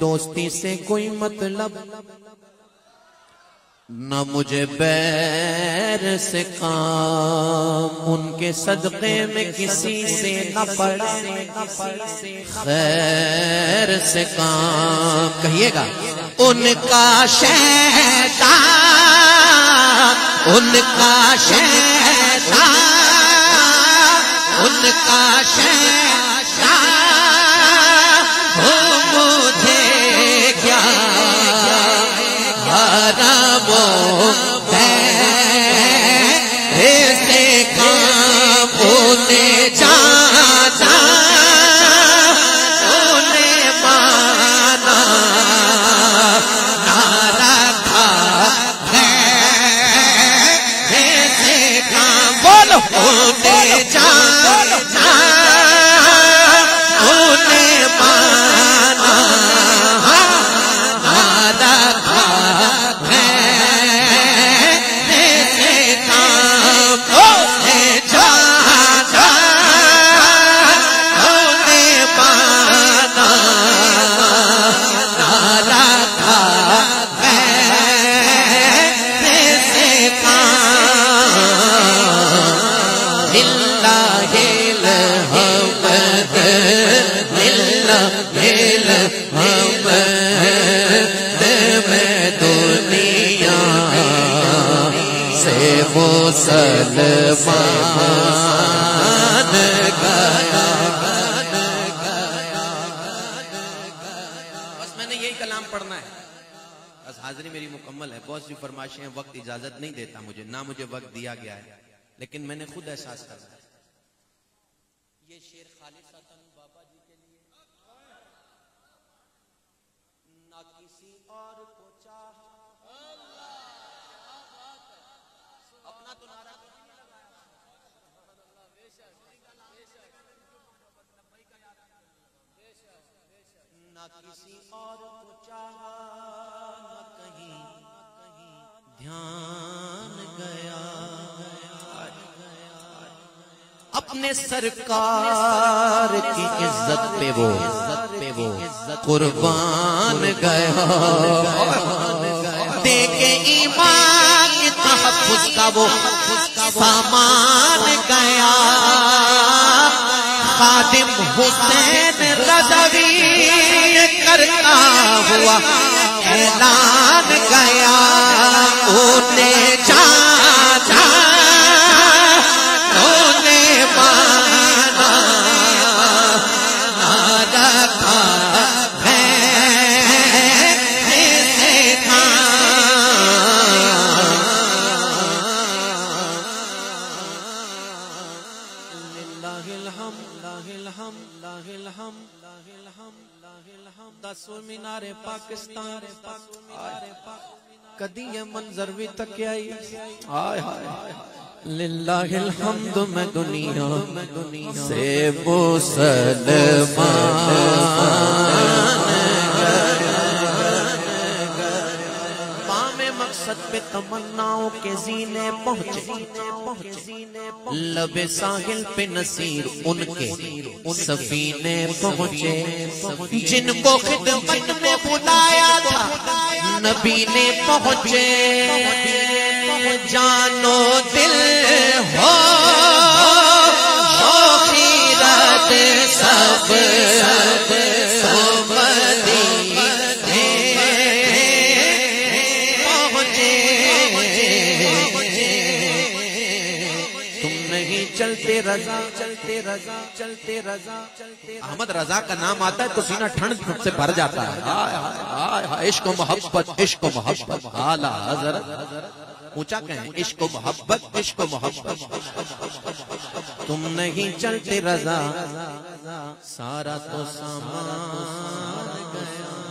दोस्ती से कोई मतलब न मुझे बैर से काम, उनके सदक़े में किसी से न पड़ा खैर से काम। कहिएगा उनका शैतान, उनका शैतान, उनका शैतान हो मुझे क्या हरामो ऐसे काम होने जाता होने माना नारा था ऐसे काम बोलो होने जाता होने माना नारा था सलमान गाया बस मैंने यही कलाम पढ़ना है। बस हाजिरी मेरी मुकम्मल है। बहुत सी फरमाइशें हैं, वक्त इजाजत नहीं देता मुझे, ना मुझे वक्त दिया गया है, लेकिन मैंने खुद एहसास करना है। ये शेर खालिद बाबा जी के लिए ना किसी और को चाहा अपना तो नारा ना किसी और को चाहा ना कहीं ध्यान गया अपने सरकार की इज्जत पे वो कुर्बान गया देखे ईमान के तहफ़्फ़ुज़ का वो सामान गया खादिम हुसैन रिज़वी करता हुआ ऐलान गया होने जाता होने माना नारा था ऐसे दसों मीनारे पाकिस्तान कदी ये मंजर भी तक आई हाय हाय लिल्लाहिल हम्द मैं दुनिया से वो मकसद पे तमन्नाओं के जीने पहुँचे लबे साहिल पे नसीर उनके सफीने पहुँचे जिनको खिदमत में बुलाया था नबी ने पहुँचे जानो दिल हो शोखीरत सब रजा चलते रजा चलते रजा चलते अहमद रजा का नाम आता है तो सीना ठंड से भर जाता है। इश्क मोहब्बत इश्क मोहब्बत आला हजरत ऊंचा कहें इश्क मोहब्बत इश्क मोहब्बत तुम नहीं चलते रजा सारा तो सामान गया